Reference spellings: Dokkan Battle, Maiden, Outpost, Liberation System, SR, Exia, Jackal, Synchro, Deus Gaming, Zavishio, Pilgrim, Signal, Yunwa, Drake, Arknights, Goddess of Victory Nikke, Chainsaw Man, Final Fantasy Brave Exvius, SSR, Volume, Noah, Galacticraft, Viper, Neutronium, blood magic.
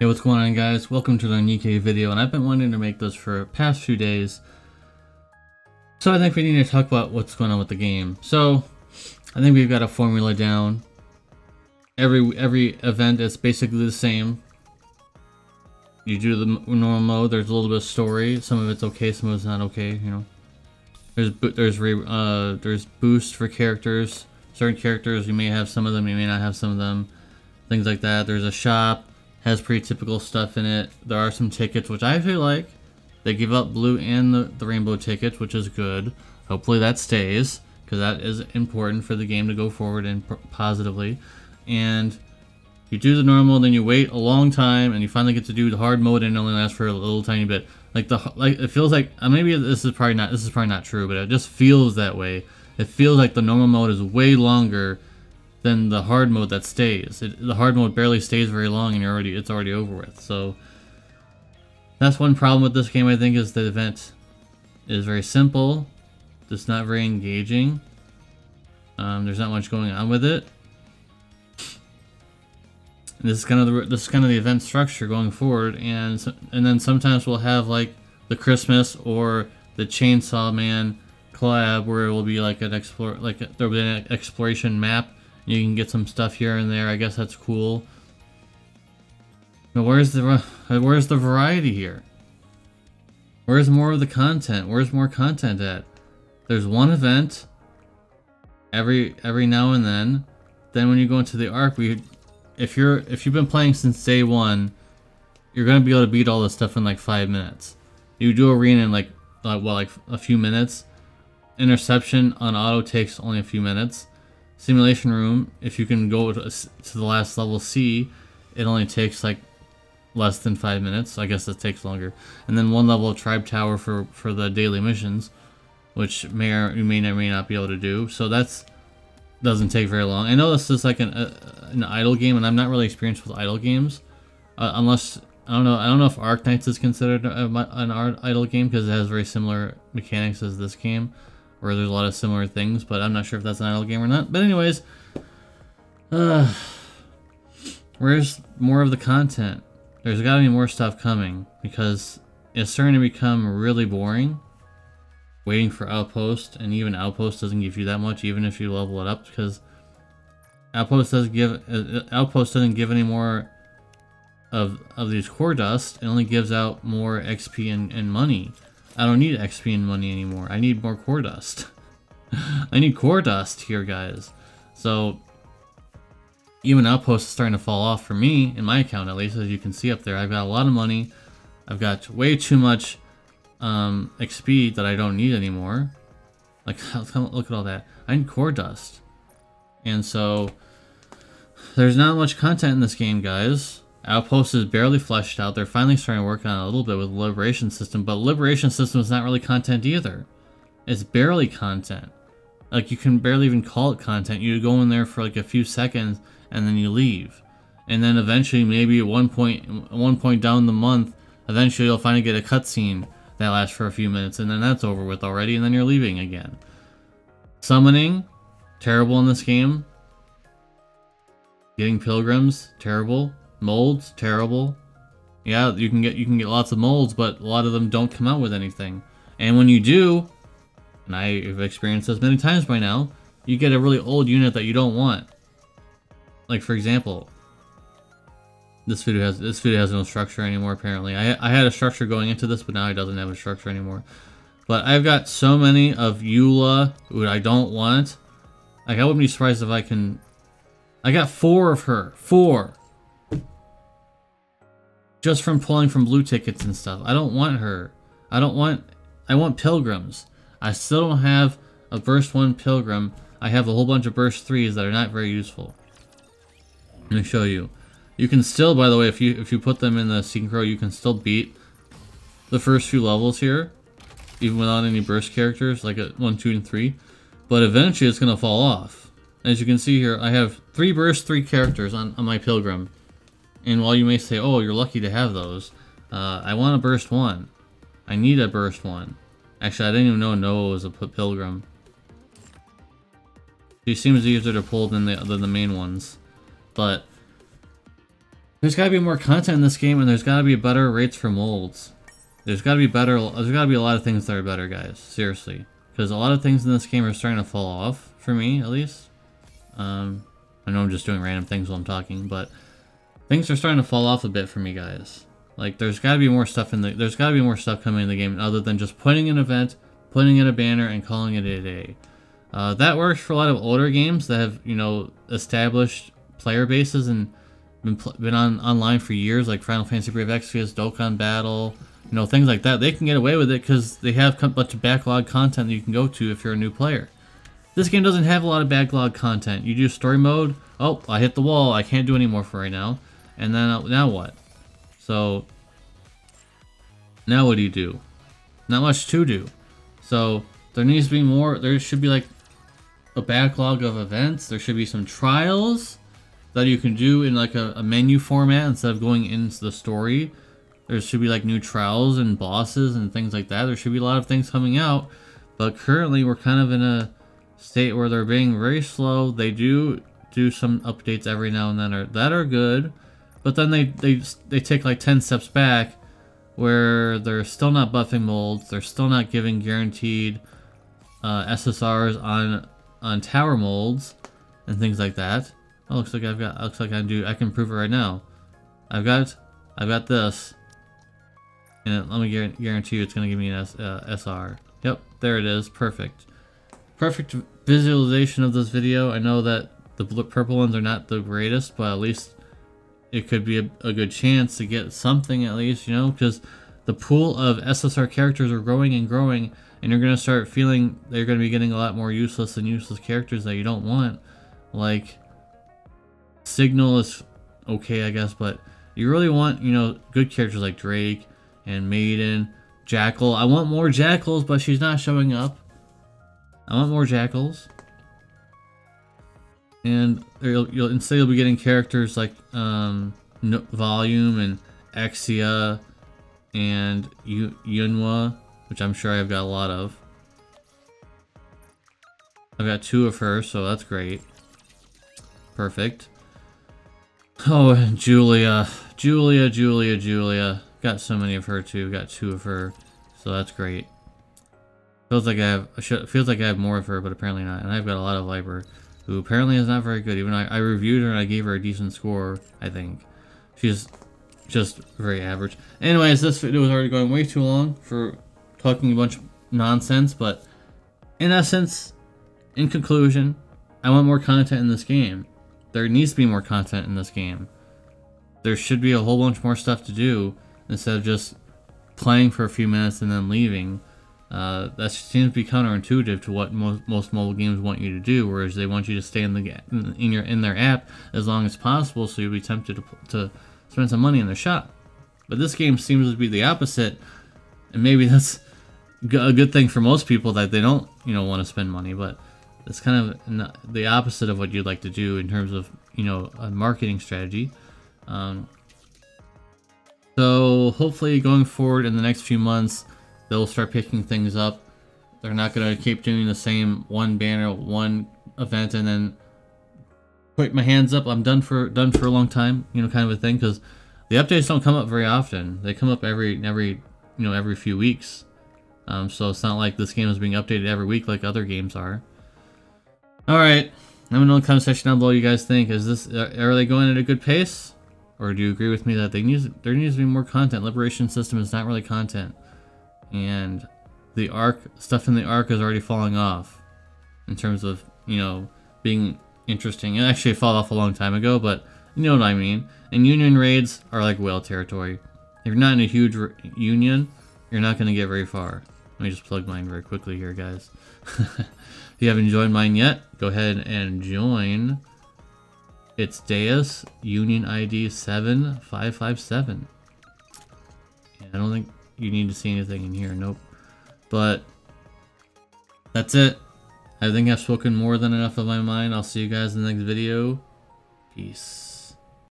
Hey, what's going on, guys? Welcome to the Nikke video, and I've been wanting to make this for the past few days. So I think we need to talk about what's going on with the game. So I think we've got a formula down. Every event is basically the same. You do the normal mode. There's a little bit of story. Some of it's okay. Some of it's not okay. You know, there's boosts for characters. Certain characters, you may have some of them. You may not have some of them. Things like that. There's a shop. Has pretty typical stuff in it. There are some tickets, which I actually like. They give up blue and the rainbow tickets, which is good. Hopefully that stays, because that is important for the game to go forward and positively. And you do the normal, then you wait a long time, and you finally get to do the hard mode, and it only lasts for a little tiny bit. Like it feels like maybe this is probably not true, but it just feels that way. It feels like the normal mode is way longer than the hard mode that stays. The hard mode barely stays very long, and it's already over with. So that's one problem with this game, I think, is the event is very simple. It's not very engaging. There's not much going on with it. And this is kind of the event structure going forward, and then sometimes we'll have like the Christmas or the Chainsaw Man collab, where it will be like there'll be an exploration map. You can get some stuff here and there. I guess that's cool. But where's the variety here? Where's more of the content? Where's more content at? There's one event every now and then. Then when you go into the arc, if you've been playing since day one, you're gonna be able to beat all this stuff in like 5 minutes. You do arena in like a few minutes. Interception on auto takes only a few minutes. Simulation room, if you can go to the last level C, it only takes like less than 5 minutes. So I guess it takes longer. And then one level of Tribe Tower for the daily missions, which you may or may not be able to do. So that doesn't take very long. I know this is like an idle game, and I'm not really experienced with idle games, unless I don't know if Arknights is considered an idle game, because it has very similar mechanics as this game, where there's a lot of similar things, but I'm not sure if that's an idle game or not. But anyways, where's more of the content? There's gotta be more stuff coming, because it's starting to become really boring waiting for Outpost, and even Outpost doesn't give you that much, even if you level it up, because Outpost doesn't give any more of these core dust. It only gives out more XP and money. I don't need XP and money anymore. I need more core dust. I need core dust here, guys. So even Outpost is starting to fall off for me, in my account at least, as you can see up there. I've got a lot of money. I've got way too much XP that I don't need anymore. Like, look at all that. I need core dust. And so there's not much content in this game, guys. Outpost is barely fleshed out. They're finally starting to work on it a little bit with Liberation System, but Liberation System is not really content either. It's barely content. Like, you can barely even call it content. You go in there for like a few seconds and then you leave. And then eventually, maybe at one point down the month, eventually you'll finally get a cutscene that lasts for a few minutes, and then that's over with already, and then you're leaving again. Summoning, terrible in this game. Getting pilgrims, terrible. Molds, terrible. Yeah, you can get lots of molds, but a lot of them don't come out with anything. And when you do, and I've experienced this many times by now, you get a really old unit that you don't want. Like, for example, this video has no structure anymore, apparently. I had a structure going into this, but now it doesn't have a structure anymore. But I've got so many of Julia, who I don't want. Like, I wouldn't be surprised if I got four of her. Four! Just from pulling from blue tickets and stuff. I don't want her. I want pilgrims. I still don't have a burst 1 pilgrim. I have a whole bunch of burst 3s that are not very useful. Let me show you. You can still, by the way, if you put them in the Synchro, you can still beat the first few levels here, even without any burst characters, like a 1, 2, and 3. But eventually it's gonna fall off. As you can see here, I have 3 burst 3 characters on my pilgrim. And while you may say, oh, you're lucky to have those, I want a burst 1. I need a burst 1. Actually, I didn't even know Noah was a pilgrim. She seems easier to pull than the main ones. But There's gotta be more content in this game, and there's gotta be better rates for molds. There's gotta be a lot of things that are better, guys. Seriously. Because a lot of things in this game are starting to fall off, for me, at least. I know I'm just doing random things while I'm talking, but things are starting to fall off a bit for me, guys. Like, there's gotta be more stuff coming in the game other than just putting an event, putting in a banner, and calling it a day. That works for a lot of older games that have, you know, established player bases and been online for years, like Final Fantasy Brave Exvius, Dokkan Battle, you know, things like that. They can get away with it because they have a bunch of backlog content that you can go to if you're a new player. This game doesn't have a lot of backlog content. You do story mode, oh, I hit the wall, I can't do any more for right now, and then now what? So, now what do you do? Not much to do. So, there needs to be more, there should be like a backlog of events, there should be some trials that you can do in like a menu format instead of going into the story. There should be like new trials and bosses and things like that. There should be a lot of things coming out, but currently we're kind of in a state where they're being very slow. They do some updates every now and then that are good, but then they take like 10 steps back where they're still not buffing molds, they're still not giving guaranteed SSRs on tower molds and things like that. Oh, looks like I can prove it right now. I've got this, and let me guarantee you it's gonna give me an SR. Yep, there it is, perfect. Perfect visualization of this video. I know that the purple ones are not the greatest, but at least it could be a good chance to get something at least, you know, because the pool of SSR characters are growing and growing, and you're gonna start feeling they're gonna be getting a lot more useless and useless characters that you don't want, like. Signal is okay, I guess, but you really want, you know, good characters like Drake and Maiden, Jackal. I want more Jackals, but she's not showing up. I want more Jackals. And instead you'll be getting characters like Volume and Exia and Yunwa, which I'm sure I've got a lot of. I've got 2 of her, so that's great. Perfect. Oh, and Julia. Got so many of her too. Got 2 of her, so that's great. Feels like I have more of her, but apparently not. And I've got a lot of Viper, who apparently is not very good. Even I reviewed her and I gave her a decent score. I think she's just very average. Anyways, this video was already going way too long for talking a bunch of nonsense. But in essence, in conclusion, I want more content in this game. There needs to be more content in this game. There should be a whole bunch more stuff to do instead of just playing for a few minutes and then leaving. That seems to be counterintuitive to what most mobile games want you to do, whereas they want you to stay in their app as long as possible, so you'll be tempted to spend some money in their shop. But this game seems to be the opposite, and maybe that's a good thing for most people that they don't, you know, want to spend money, but. It's kind of the opposite of what you'd like to do in terms of, you know, a marketing strategy. So hopefully going forward in the next few months, they'll start picking things up. They're not going to keep doing the same one banner, one event, and then put my hands up. I'm done for a long time, you know, kind of a thing. Because the updates don't come up very often. They come up every few weeks. So it's not like this game is being updated every week like other games are. Alright, let me know in the comment section down below what you guys think. Are they going at a good pace? Or do you agree with me that there needs to be more content? Liberation System is not really content. And the arc, stuff in the arc is already falling off. In terms of, you know, being interesting. It actually fell off a long time ago, but you know what I mean. And Union raids are like whale territory. If you're not in a huge Union, you're not going to get very far. Let me just plug mine very quickly here, guys. If you haven't joined mine yet, go ahead and join. It's Deus Union ID 7557. I don't think you need to see anything in here. Nope. But that's it. I think I've spoken more than enough of my mind. I'll see you guys in the next video. Peace.